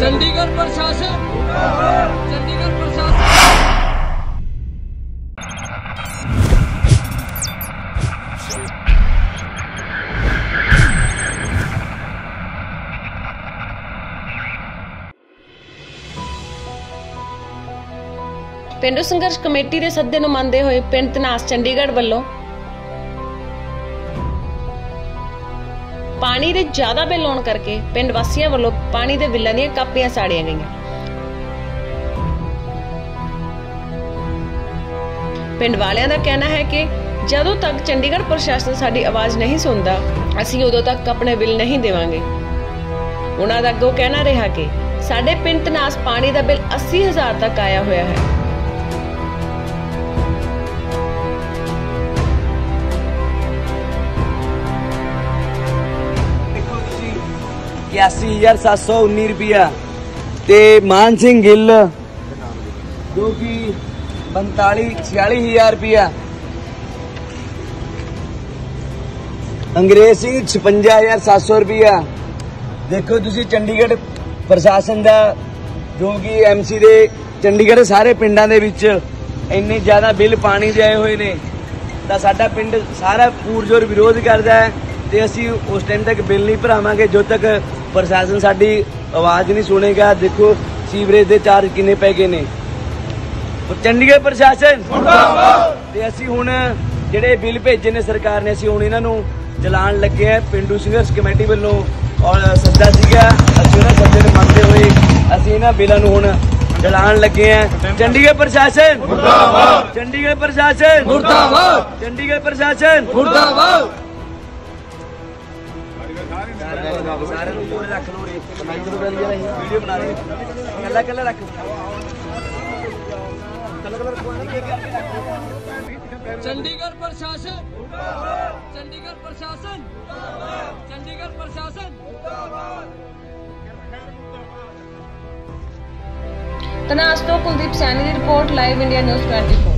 चंडीगढ़ प्रशासन पिंड संघर्ष कमेटी के सदे नूं मानदे होए पिंड तनास चंडीगढ़ वालों पानी के ज्यादा बिल आउण करके पिंड वासियां वालों पानी के बिलों दी कापियां साड़ियां गईयां। पिंड वालियां दा कहना है कि जदों तक चंडीगढ़ प्रशासन साडी आवाज नहीं सुनदा असीं उदों तक अपने बिल नहीं देवांगे। उन्हां दा अगों कहना रहा कि साडे पिंड तनास पानी का बिल 80,000 तक आया होया है। ₹81,719 तो मान सिंह गिल जो कि 46,000 अंग्रेज सिंह 56,700 देखो तुसी चंडीगढ़ प्रशासन का जो कि MC के चंडीगढ़ सारे पिंडा दे विच इन्ने ज़्यादा बिल पानी दे आए हुए ने तो साडा पिंड सारा पुरजोर विरोध करता है तो असी उस टाइम तक बिल नहीं भरावांगे जो तक प्रशासन साडी आवाज़ नहीं सुनेगा। देखो सीवरेज के चार्ज किन्ने पै गए ने चंडीगढ़ प्रशासन ते असी हुण जिहड़े बिल भेजे ने सरकार ने असी हुण इन्हां नूं चलान लगे हैं। पिंडू संघर्ष कमेटी वालों और सद्दा सीगा असी उन्हां सद्दे नूं मंनदे होए असी इन्हां बिलां नूं हुण चलान लगे हैं। चंडीगढ़ प्रशासन मुर्दाबाद। चंडीगढ़ प्रशासन तनास तो कुलदीप सैनी की रिपोर्ट लाइव इंडिया न्यूज़ 24।